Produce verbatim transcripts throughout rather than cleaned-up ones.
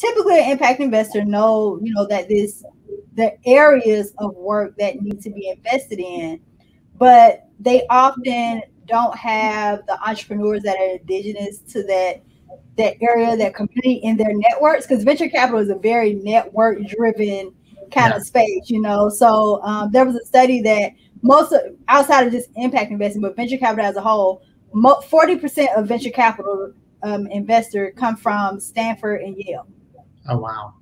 typically an impact investor know, you know, that this, the areas of work that need to be invested in, but they often don't have the entrepreneurs that are indigenous to that, that area, that community in their networks, because venture capital is a very network driven kind yeah. of space, you know? So um, there was a study that most of, outside of just impact investing, but venture capital as a whole, forty percent of venture capital um, investor come from Stanford and Yale. Oh, wow.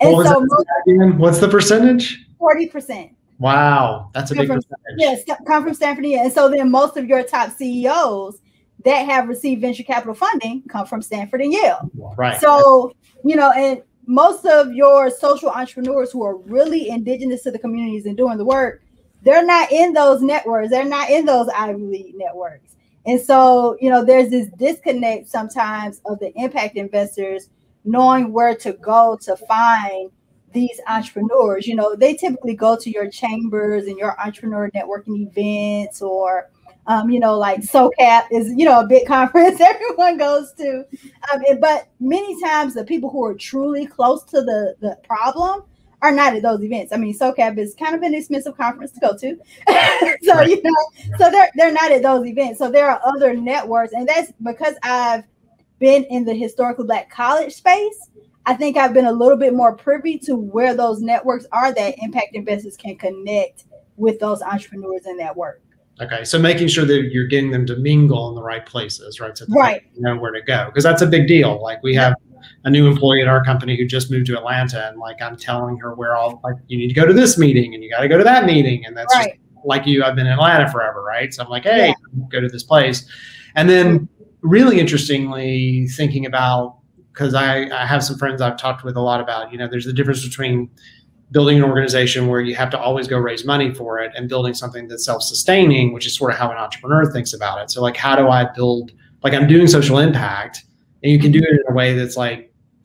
And what so most, what's the percentage? forty percent. Wow. That's a big from, percentage. Yes. Come from Stanford and Yale. And so then most of your top C E Os that have received venture capital funding come from Stanford and Yale. Right. So, you know, and most of your social entrepreneurs who are really indigenous to the communities and doing the work, they're not in those networks. They're not in those Ivy League networks. And so, you know, there's this disconnect sometimes of the impact investors knowing where to go to find these entrepreneurs. You know, they typically go to your chambers and your entrepreneur networking events, or, um, you know, like SOCAP is, you know, a big conference everyone goes to. Um, but many times the people who are truly close to the, the problem are not at those events. I mean, SOCAP is kind of an expensive conference to go to. So, you know, so they're, they're not at those events. So there are other networks. And that's because I've been in the historically Black college space. I think I've been a little bit more privy to where those networks are that impact investors can connect with those entrepreneurs in that work. Okay, so making sure that you're getting them to mingle in the right places, right? So that right. they know where to go, because that's a big deal. Like we have a new employee at our company who just moved to Atlanta, and like I'm telling her where all, like you need to go to this meeting and you got to go to that meeting, and that's right. just like you. I've been in Atlanta forever, right? So I'm like, hey, yeah. go to this place, and then really interestingly thinking about, because I, I have some friends I've talked with a lot about, you know, there's the difference between building an organization where you have to always go raise money for it and building something that's self-sustaining, which is sort of how an entrepreneur thinks about it. So like, how do I build, like I'm doing social impact, and you can do it in a way that's like,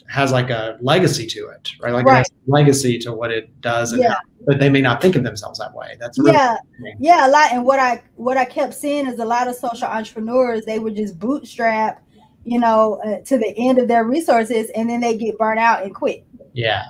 has like a legacy to it, right? Like right. it has a legacy to what it does, and yeah. how, but they may not think of themselves that way. That's really yeah. yeah, a lot. And what I, what I kept seeing is a lot of social entrepreneurs, they would just bootstrap, you know, uh, to the end of their resources, and then they get burnt out and quit. Yeah.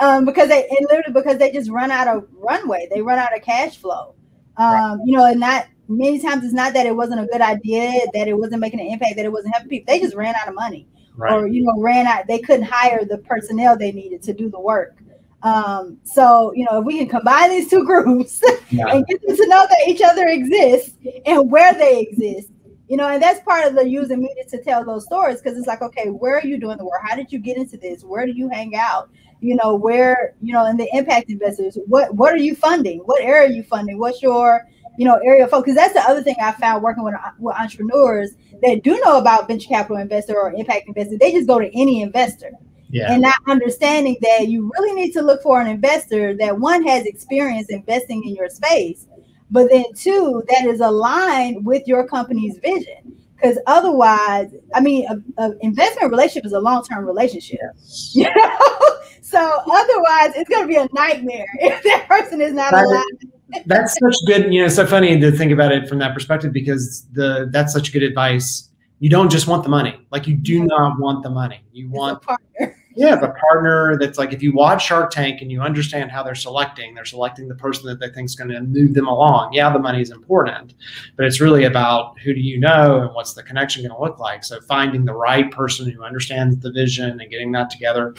um, because they and literally because they just run out of runway, they run out of cash flow. Um, right. You know, and not many times it's not that it wasn't a good idea, that it wasn't making an impact, that it wasn't helping people. They just ran out of money, right. or you know, ran out. They couldn't hire the personnel they needed to do the work. Um, so you know, if we can combine these two groups yeah. and get them to know that each other exists and where they exist. You know, and that's part of the using media to tell those stories, because it's like, okay, where are you doing the work? How did you get into this? Where do you hang out? You know, where, you know, and the impact investors, what what are you funding? What area are you funding? What's your, you know, area of focus? That's the other thing I found working with, with entrepreneurs that do know about venture capital investor or impact investor. They just go to any investor yeah. and not understanding that you really need to look for an investor that, one, has experience investing in your space, but then two, that is aligned with your company's vision. Because otherwise, I mean, an investment relationship is a long-term relationship. You know? So otherwise, it's going to be a nightmare if that person is not that aligned. Is, that's such good, you know, so funny to think about it from that perspective, because the that's such good advice. You don't just want the money. Like you do not want the money. You want- Yeah, the partner that's like, if you watch Shark Tank and you understand how they're selecting, they're selecting the person that they think is going to move them along. Yeah, the money is important, but it's really about who do you know and what's the connection going to look like. So finding the right person who understands the vision and getting that together.